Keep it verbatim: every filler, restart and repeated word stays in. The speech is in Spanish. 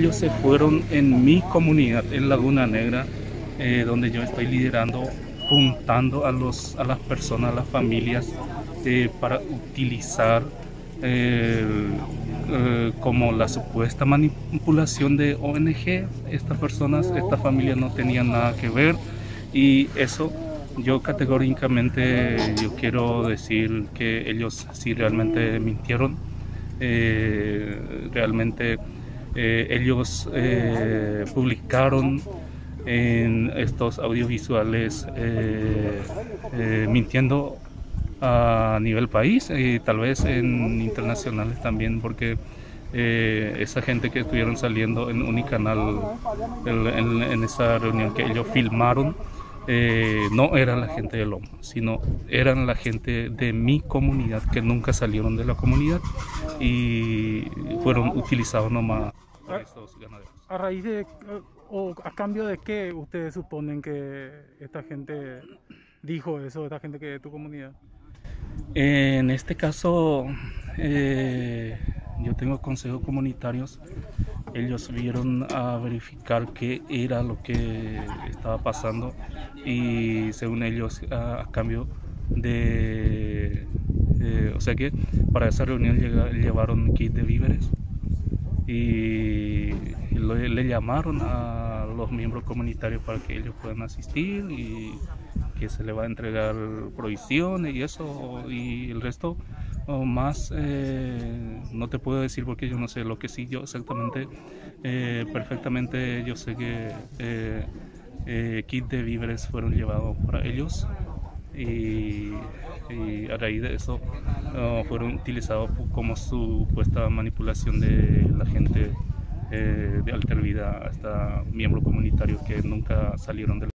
ellos se fueron en mi comunidad, en Laguna Negra, eh, donde yo estoy liderando, juntando a, los, a las personas, a las familias, eh, para utilizar eh, eh, como la supuesta manipulación de O N G. Estas personas, estas familias no tenían nada que ver, y eso yo categóricamente yo quiero decir que ellos sí realmente mintieron. Eh, realmente eh, ellos eh, publicaron en estos audiovisuales eh, eh, mintiendo a nivel país y tal vez en internacionales también, porque eh, esa gente que estuvieron saliendo en Unicanal, en, en, en esa reunión que ellos filmaron, Eh, no eran la gente de Loma, sino eran la gente de mi comunidad, que nunca salieron de la comunidad y fueron utilizados nomás por estos ganaderos. ¿A raíz de, o a cambio de qué ustedes suponen que esta gente dijo eso, esta gente que de tu comunidad? En este caso, eh, yo tengo consejos comunitarios. Ellos vieron a verificar qué era lo que estaba pasando, y según ellos a, a cambio de, de... O sea que para esa reunión llega, llevaron kit de víveres y lo, le llamaron a los miembros comunitarios para que ellos puedan asistir y que se les va a entregar provisiones y eso, y el resto... O más eh, no te puedo decir porque yo no sé. Lo que sí yo exactamente, eh, perfectamente yo sé que eh, eh, kit de víveres fueron llevados para ellos, y, y a raíz de eso uh, fueron utilizados como supuesta manipulación de la gente eh, de Alter Vida, hasta miembros comunitarios que nunca salieron de la